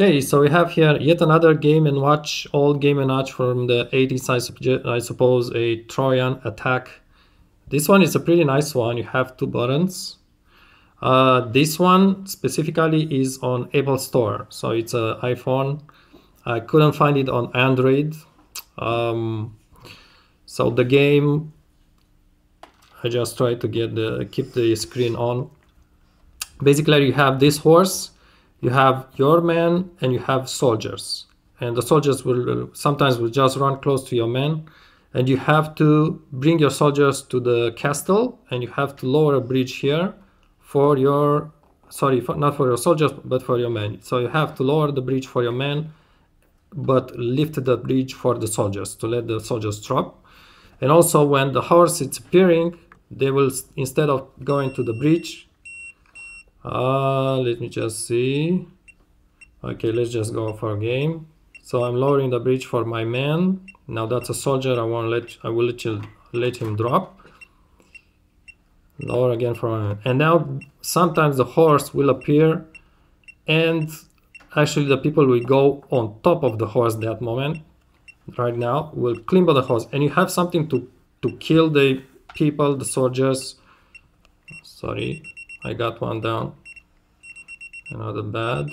Okay, so we have here yet another Game and Watch, old Game and Watch from the 80s, I suppose, a Trojan attack. This one is a pretty nice one. You have two buttons. This one specifically is on Apple Store, so it's an iPhone. I couldn't find it on Android. So the game, I just try to get keep the screen on. Basically, you have this horse, you have your man, and you have soldiers. And the soldiers will sometimes just run close to your man, and you have to bring your soldiers to the castle, and you have to lower a bridge here for your, not for your soldiers, but for your men. So you have to lower the bridge for your men, but lift the bridge for the soldiers to let the soldiers drop. And also when the horse is appearing, they will, instead of going to the bridge, let me just see. Okay, let's just go for a game. So I'm lowering the bridge for my man. Now that's a soldier. I will let him drop. Lower again for my man. And now sometimes the horse will appear, and actually the people will go on top of the horse that moment. Right now will climb on the horse, and you have something to kill the people, the soldiers. Sorry, I got one down. Another bad.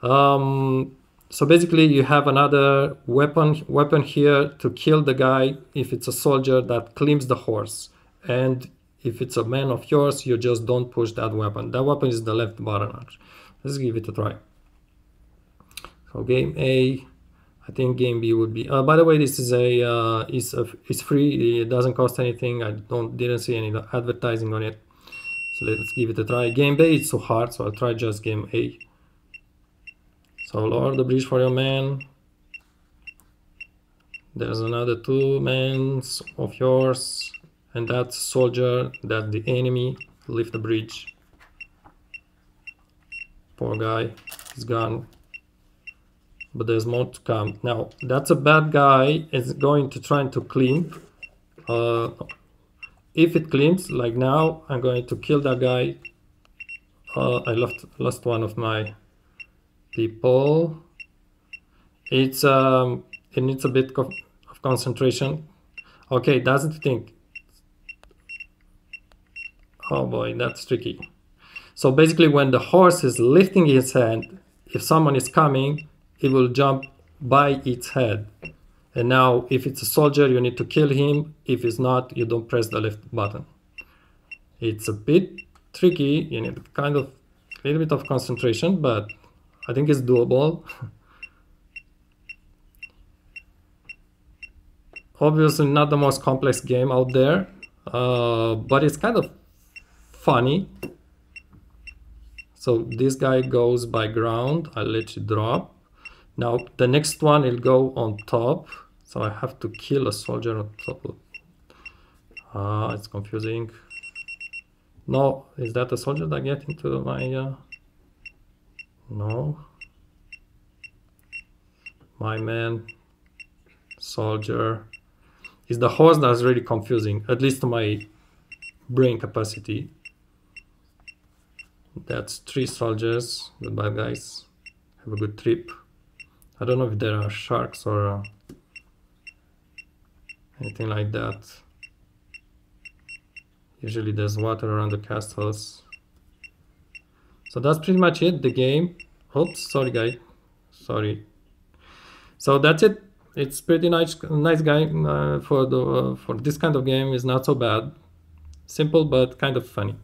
So basically you have another weapon here to kill the guy if it's a soldier that climbs the horse, and if it's a man of yours, you just don't push that weapon. That weapon is the left button notch. Let's give it a try. So game A. I think game B would be. By the way, this is it's free. It doesn't cost anything. I didn't see any advertising on it. So let's give it a try. Game B is too hard, so I'll try just game A. So lower the bridge for your man. There's another two men of yours, and that soldier, that the enemy, lift the bridge. Poor guy, he's gone. But there's more to come. Now that's a bad guy is going to try to climb. If it climbs, like now, I'm going to kill that guy. I lost one of my people. It's it needs a bit of concentration. Okay, doesn't think. Oh boy, that's tricky. So basically, when the horse is lifting his hand, if someone is coming, it will jump by its head. And now if it's a soldier, you need to kill him. If it's not, you don't press the left button. It's a bit tricky. You need kind of a little bit of concentration, but I think it's doable. Obviously not the most complex game out there, but it's kind of funny. So this guy goes by ground. I'll let you drop. Now the next one will go on top, so I have to kill a soldier on top. It's confusing. No, is that a soldier that get into my? No, my man, soldier. It's the horse that's really confusing, at least to my brain capacity. That's three soldiers. Goodbye, guys. Have a good trip. I don't know if there are sharks or anything like that. Usually there's water around the castles. So that's pretty much it, the game. Oops, sorry guy, sorry. So that's it. It's pretty nice game for this kind of game. It's not so bad. Simple but kind of funny.